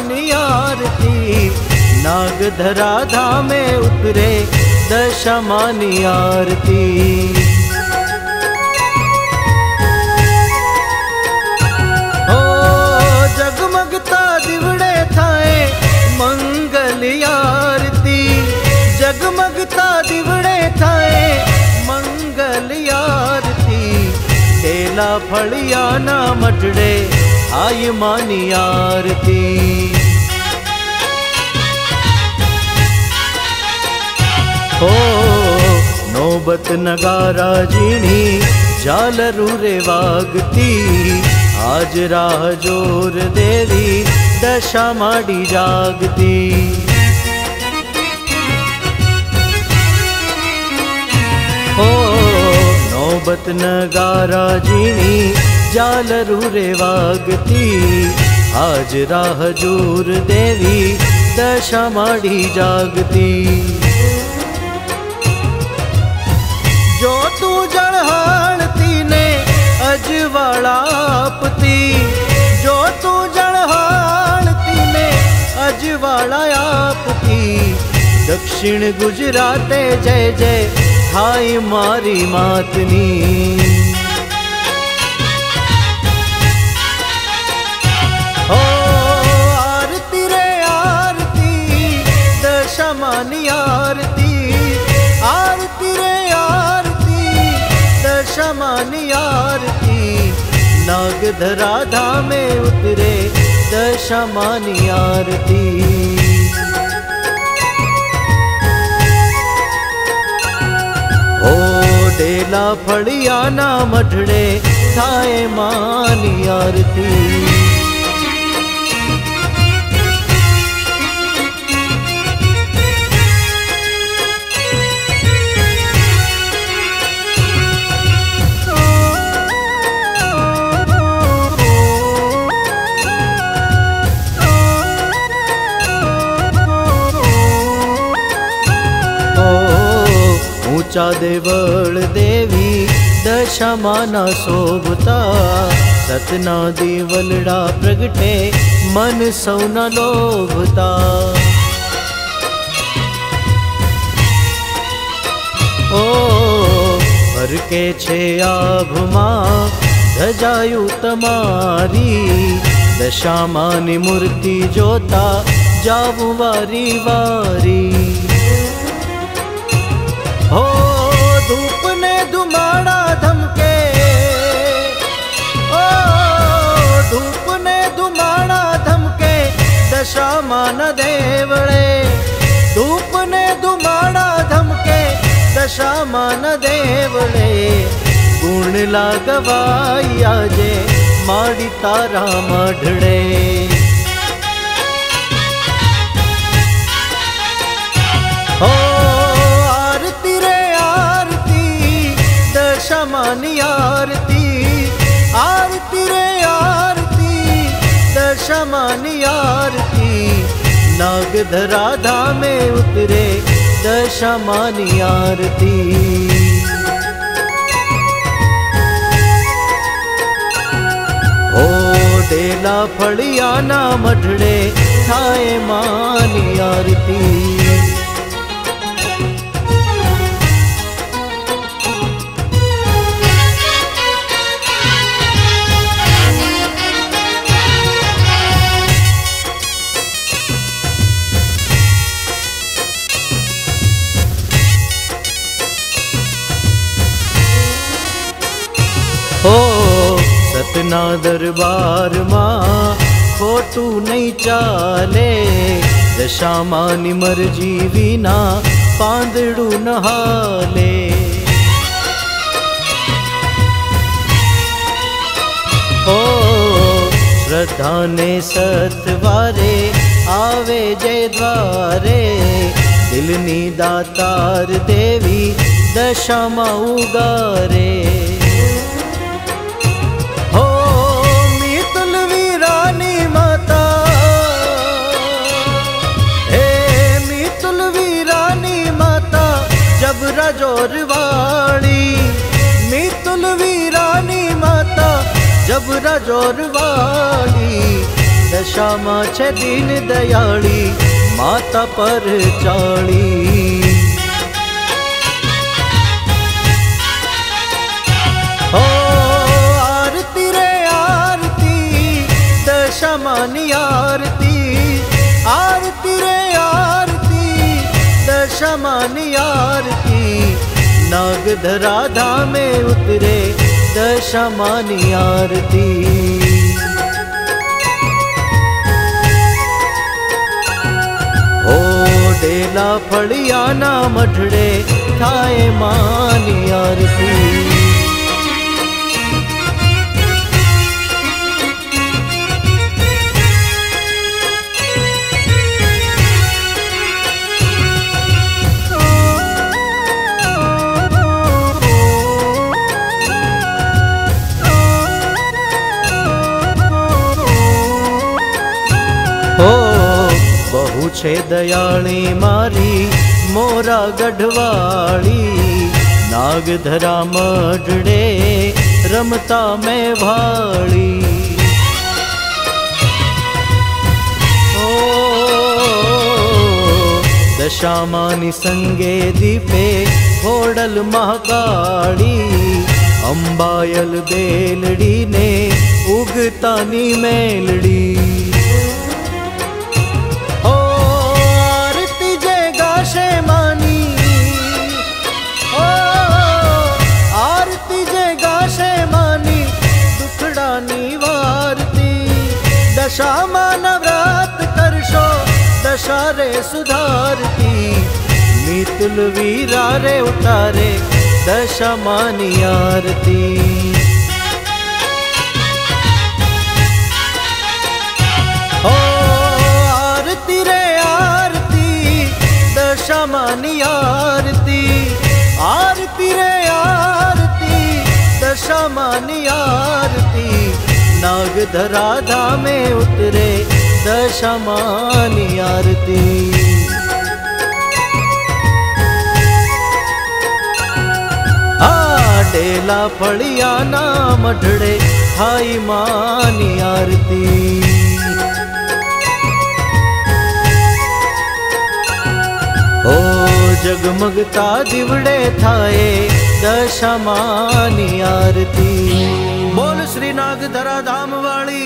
दशामनी आरती, नाग धरा धामे उतरे दशामनी आरती। जगमगता दिवड़े थाए मंगल आरती, जगमगता दिवड़े थाए मंगल आरती, तेला फलिया ना मटड़े आय मानी आरती। ओ नौबत नगारा जीणी झालरू रे वागती, आज राह जोर देवी दशा माड़ी जागती। ओ नौबत नगारा जीणी झालरू रे वागती, आज राह जोर देवी दशा माड़ी जागती। जो तू जड़हालती ने अजवाड़ा आपती, जो तू जड़हालती ने अजवाड़ा आपती, दक्षिण गुजराते जय जय हाय मारी मातनी। ओ आरती रे आरती दशामानी आरती, आरती रे आरती दशामानी आरती, नाग धरा धामे उतरे दशामानी आरती। ओ डेला फड़िया ना मठड़े थाए मानी आरती। ऊंचा देवल देवी दशामाना शोभता, सतना देवलड़ा प्रगटे मन सौना लोभता। ओ भर के छे आभ मां धजायु तमारी, दशामानी मूर्ति जोता जाऊं वारी वारी। हो धूप ने धुमाड़ा धमके, ओ धूप ने धुमाड़ा धमके दशामान देवड़े, धूप ने धुमाड़ा धमके दशामान देवड़े, गुण लागवाई आजे माड़ी तारा मढ़ड़े। दशामानी आरती, आरती रे आरती दशामानी आरती, नाग धरा धामे उतरे दशामानी आरती। ओ डेला फड़िया ना मठड़े थाए मानी आरती। सतना दरबार मां खोटू नहीं चाले, दशामानी मर्जी विना पांदड़ू नहाले। ओ श्रद्धा ने सतवारे आवे जय द्वारे, दिलनी दातार देवी दशामा उगारे। जोर वाली मितुल वीरानी माता जबरा जोर वाली, दशामा छे दीन दयाली माता पर चाली। हो आरती रे आरती दशामानी आरती, आरती रे आरती दशामानी आरती। नागधरा धामे उतरे दशामानी आरती। डेला फड़ियाना मठड़े थाए मानी आरती। छे दयाली मारी मोरा गढ़वाली, नागधरा मडड़े रमता में भाली। ओ दशामानी संगे दीपे होडल महाकाली, अंबायल बेलड़ी ने उगतानी मेलड़ी। दशामा नवरात करशो दशारे सुधारती, मीतुल वीरारे उतारे दशामानी आरती। हो आरती रे आरती दशामानी आरती, आरती रे आरती दशामानी आरती। नागधरा धामे उतरे दशामानी आरती। आ डेला फड़ियाना मठड़े थाई मानी आरती। ओ जगमगता दिवड़े थाए दशामानी आरती। बोल श्री नागधरा धाम वाली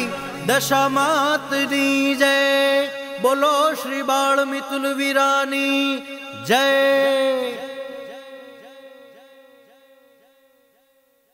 दशामात नी जय। बोलो श्री बाल मितुल वीरानी जय।